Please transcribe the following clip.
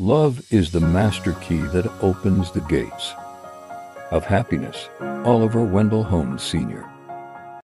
Love is the master key that opens the gates of happiness. Oliver Wendell Holmes Sr.